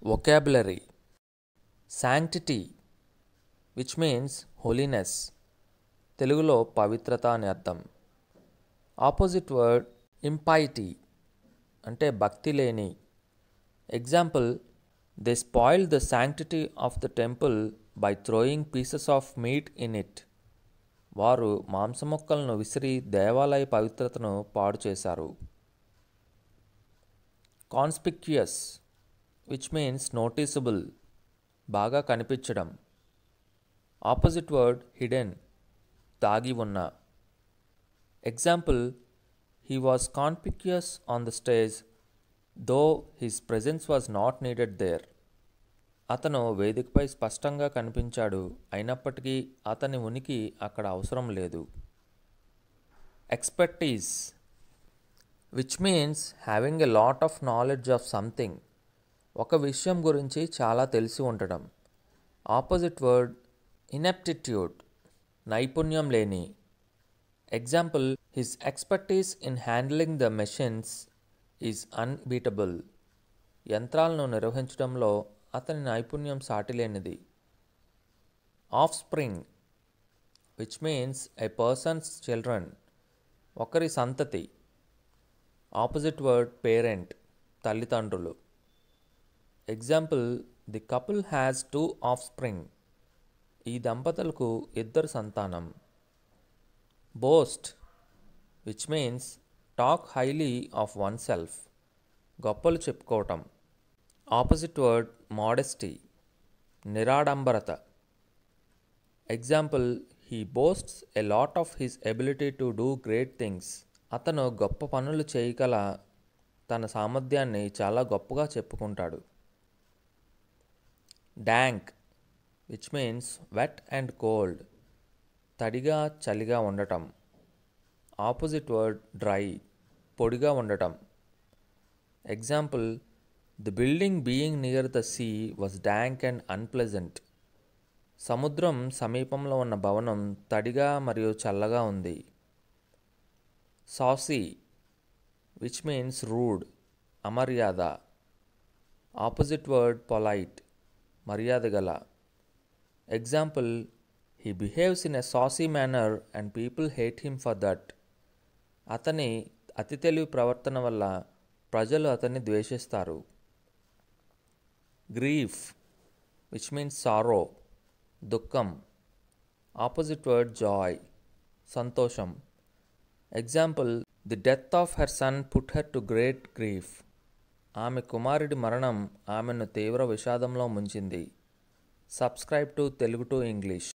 Vocabulary. Sanctity, which means holiness. Telugulo pavitrata ani artham. Opposite word impiety, ante bhakti leni. Example, they spoiled the sanctity of the temple by throwing pieces of meat in it. వారు మాంసమొక్కలను విసిరి దేవాలయ పవిత్రతను పాడు చేశారు. కాన్స్పిక్యుయస్, which means noticeable, బాగా కనిపించడం. Opposite word hidden, దాగి ఉన్న. Example, he was conspicuous on the stage though his presence was not needed there. అతను వేదికపై స్పష్టంగా కనిపించాడు, అయినప్పటికీ అతని ఉనికి అక్కడ అవసరం లేదు. Expertise, which means having a lot of knowledge of something, ఒక విషయం గురించి చాలా తెలిసి ఉండడం. ఆపోజిట్ వర్డ్ ఇన్యాప్టిట్యూడ్, నైపుణ్యం లేని. Example, his expertise in handling the machines is unbeatable, యంత్రాలను నిర్వహించడంలో అతని నైపుణ్యం సాటిలేనిది. Offspring, which means a person's children, ఒకరి సంతతి. ఆపోజిట్ వర్డ్ పేరెంట్, తల్లిదండ్రులు. Example, the couple has 2 offspring, ఈ దంపతులకు 2 సంతానం. Boast, which means talk highly of oneself, గొప్పలు చెప్పుకోవటం. ఆపోజిట్ వర్డ్ మోడెస్టీ, నిరాడంబరత. Example, he boasts a lot of his ability to do great things, అతను గొప్ప పనులు చేయగల తన సామర్థ్యాన్ని చాలా గొప్పగా చెప్పుకుంటాడు. Dank, which means wet and cold, తడిగా చలిగా ఉండటం. ఆపోజిట్ వర్డ్ డ్రై, పొడిగా ఉండటం. Example, the building being near the sea was dank and unpleasant. సముద్రం సమీపంలో ఉన్న భవనం తడిగా మరియు చల్లగా ఉంది. Saucy, which means rude, అమర్యాద. Opposite word polite, మర్యాద గల. Example, he behaves in a saucy manner and people hate him for that. అతని అతి తెలివి ప్రవర్తన వల్ల ప్రజలు అతన్ని ద్వేషిస్తారు. Grief, which means sorrow, dukkam. Opposite word joy, santosham. Example, the death of her son put her to great grief. Aame kumaridi maranam aamenu tevra vishadamlo munchindi. Subscribe to Telugu to English.